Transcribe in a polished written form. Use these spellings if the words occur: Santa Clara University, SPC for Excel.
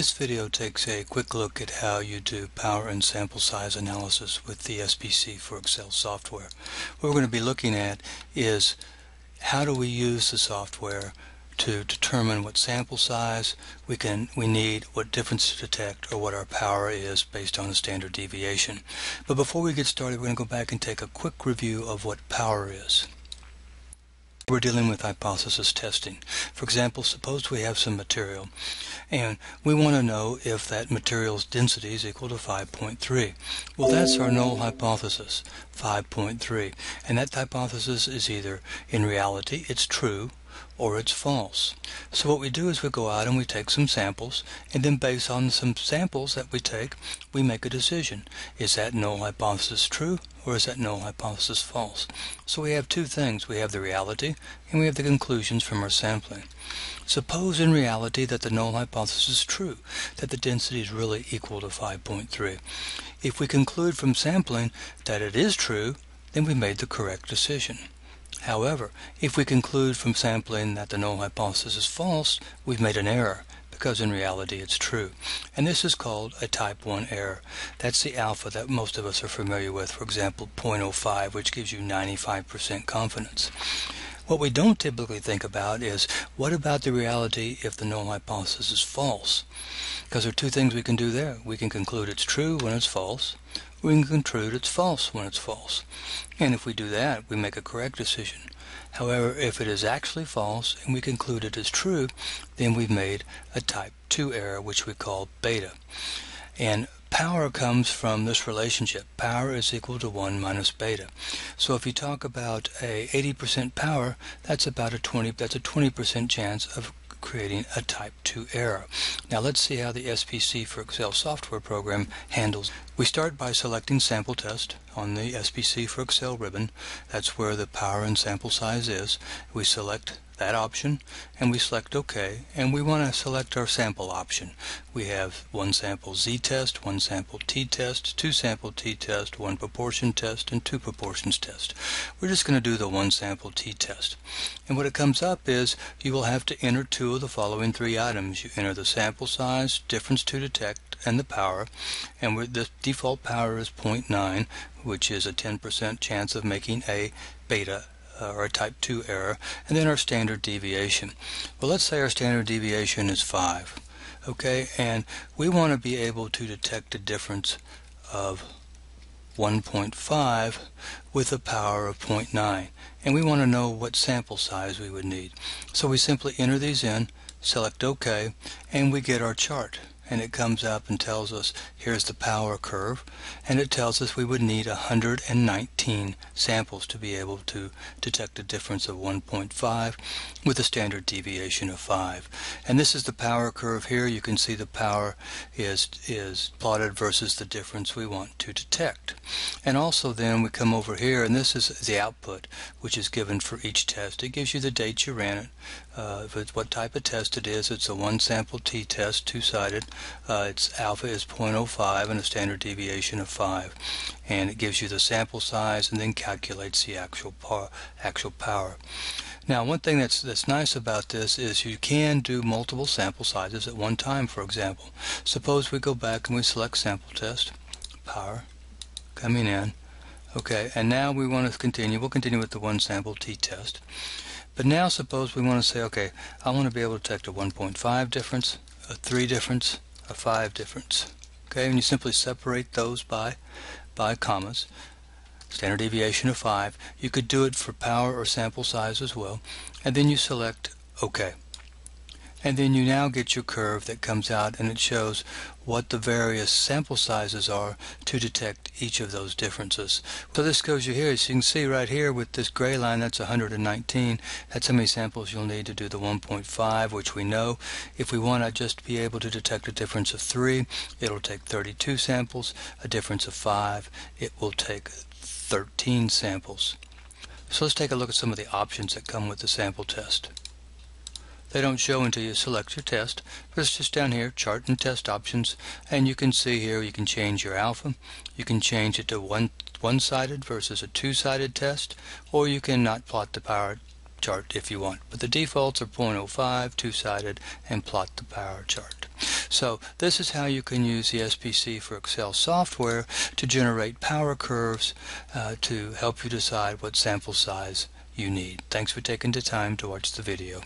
This video takes a quick look at how you do power and sample size analysis with the SPC for Excel software. What we're going to be looking at is how do we use the software to determine what sample size we need, what difference to detect, or what our power is based on the standard deviation. But before we get started, we're going to go back and take a quick review of what power is. We're dealing with hypothesis testing. For example, suppose we have some material and we want to know if that material's density is equal to 5.3. Well, that's our null hypothesis, 5.3. And that hypothesis is either in reality it's true or it's false. So what we do is we go out and we take some samples, and then based on some samples that we take, we make a decision. Is that null hypothesis true, or is that null hypothesis false? So we have two things. We have the reality and we have the conclusions from our sampling. Suppose in reality that the null hypothesis is true, that the density is really equal to 5.3. If we conclude from sampling that it is true, then we made the correct decision. However, if we conclude from sampling that the null hypothesis is false, we've made an error, because in reality it's true. And this is called a type 1 error. That's the alpha that most of us are familiar with, for example 0.05, which gives you 95% confidence. What we don't typically think about is, what about the reality if the null hypothesis is false? Because there are two things we can do there. We can conclude it's true when it's false. We can conclude it's false when it's false. And if we do that, we make a correct decision. However, if it is actually false and we conclude it is true, then we've made a type 2 error, which we call beta. And power comes from this relationship. Power is equal to 1 minus beta. So if you talk about a 80% power, that's about a 20% chance of creating a type 2 error. Now let's see how the SPC for Excel software program handles. We start by selecting sample test on the SPC for Excel ribbon. That's where the power and sample size is. We select that option and we select OK, and we want to select our sample option. We have one sample Z test, one sample T test, two sample T test, one proportion test, and two proportions test. We're just going to do the one sample T test. And what it comes up is you will have to enter two of the following three items. You enter the sample size, difference to detect, and the power. And the default power is 0.9, which is a 10% chance of making a beta or a type 2 error, and then our standard deviation. Well, let's say our standard deviation is 5, okay, and we want to be able to detect a difference of 1.5 with a power of 0.9, and we want to know what sample size we would need. So we simply enter these in, select OK, and we get our chart. And it comes up and tells us here's the power curve, and it tells us we would need 119 samples to be able to detect a difference of 1.5 with a standard deviation of 5. And this is the power curve here. You can see the power is plotted versus the difference we want to detect. And also then we come over here, and this is the output, which is given for each test. It gives you the date you ran it, if it's what type of test it is. It's a one sample T test, two-sided. Its alpha is 0.05 and a standard deviation of 5, and it gives you the sample size and then calculates the actual power. Now, one thing that's nice about this is you can do multiple sample sizes at one time. For example, suppose we go back and we select sample test, power coming in, okay, and now we want to continue. We'll continue with the one sample T test, but now suppose we want to say, okay, I want to be able to detect a 1.5 difference, a 3 difference, a 5 difference. Okay, and you simply separate those by commas. Standard deviation of 5. You could do it for power or sample size as well. And then you select OK. And then you now get your curve that comes out, and it shows what the various sample sizes are to detect each of those differences. So this goes you here, as you can see right here with this gray line, that's 119. That's how many samples you'll need to do the 1.5, which we know. If we want to just be able to detect a difference of 3, it'll take 32 samples. A difference of 5, it will take 13 samples. So let's take a look at some of the options that come with the sample test. They don't show until you select your test, but it's just down here, chart and test options, and you can see here you can change your alpha, you can change it to one-sided versus a two-sided test, or you can not plot the power chart if you want. But the defaults are 0.05, two-sided, and plot the power chart. So this is how you can use the SPC for Excel software to generate power curves to help you decide what sample size you need. Thanks for taking the time to watch the video.